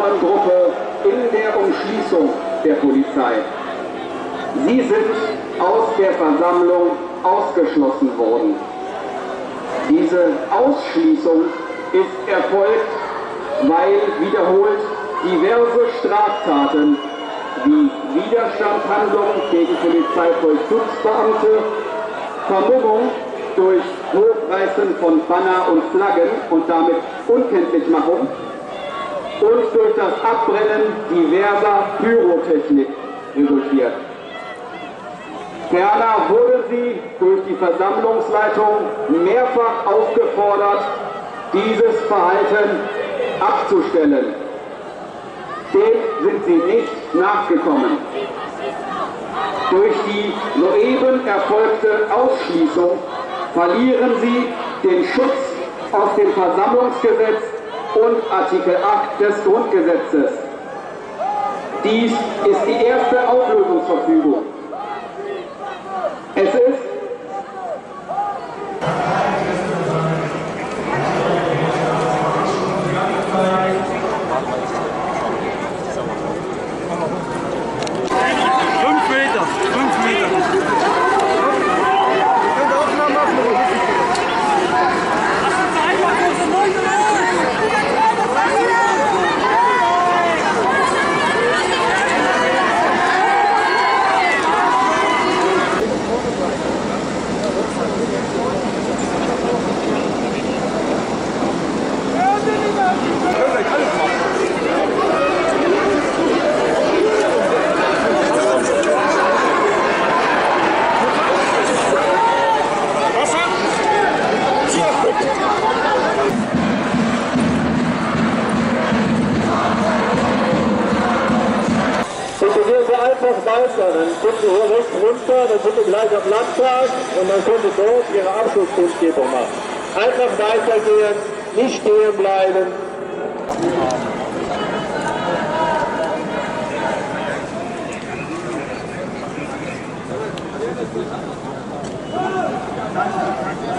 Personengruppe in der Umschließung der Polizei. Sie sind aus der Versammlung ausgeschlossen worden. Diese Ausschließung ist erfolgt, weil wiederholt diverse Straftaten wie Widerstandshandlung gegen Polizeivollzugsbeamte, Vermummung durch Hochreißen von Banner und Flaggen und damit Unkenntlichmachung und durch das Abbrennen diverser Pyrotechnik resultiert. Ferner wurde sie durch die Versammlungsleitung mehrfach aufgefordert, dieses Verhalten abzustellen. Dem sind sie nicht nachgekommen. Durch die soeben erfolgte Ausschließung verlieren sie den Schutz aus dem Versammlungsgesetz und Artikel 8 des Grundgesetzes. Dies ist die erste Auflösungsverfügung. Es ist bitte hier rechts runter, dann sind wir gleich am Landtag und dann können Sie dort Ihre Abschlusskundgebung machen. Einfach weitergehen, nicht stehen bleiben.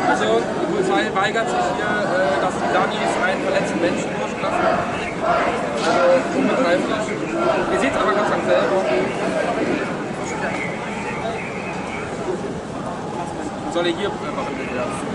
Also, die Polizei weigert sich hier, dass die Dummies einen verletzten Menschen durchlassen. Also, unbegreiflich. Ihr seht es aber ganz an selber. Soll er hier machen?